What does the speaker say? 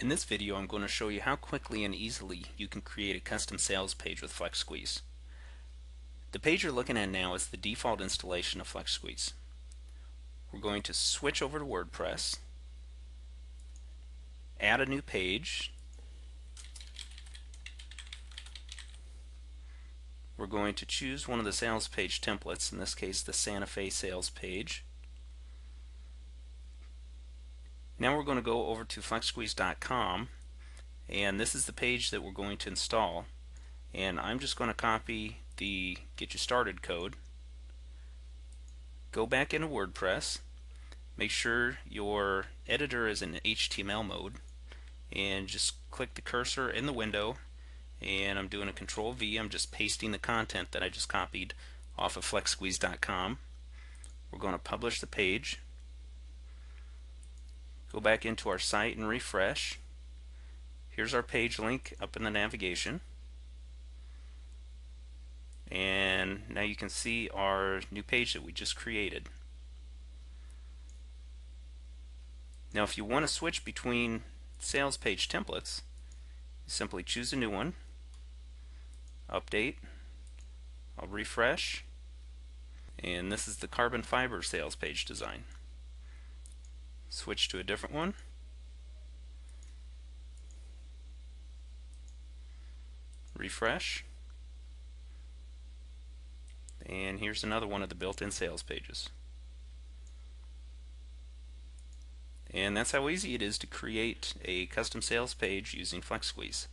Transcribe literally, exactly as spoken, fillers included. In this video, I'm going to show you how quickly and easily you can create a custom sales page with FlexSqueeze. The page you're looking at now is the default installation of FlexSqueeze. We're going to switch over to WordPress, add a new page. We're going to choose one of the sales page templates, in this case the Santa Fe sales page. Now we're going to go over to FlexSqueeze dot com, and this is the page that we're going to install, and I'm just going to copy the Get You Started code, go back into WordPress, make sure your editor is in H T M L mode, and just click the cursor in the window, and I'm doing a control V. I'm just pasting the content that I just copied off of FlexSqueeze dot com. We're going to publish the page. Go back into our site and refresh. Here's our page link up in the navigation, and now you can see our new page that we just created. Now if you want to switch between sales page templates, you simply choose a new one, update, I'll refresh, and this is the carbon fiber sales page design. Switch to a different one. Refresh. And here's another one of the built-in sales pages. And that's how easy it is to create a custom sales page using FlexSqueeze.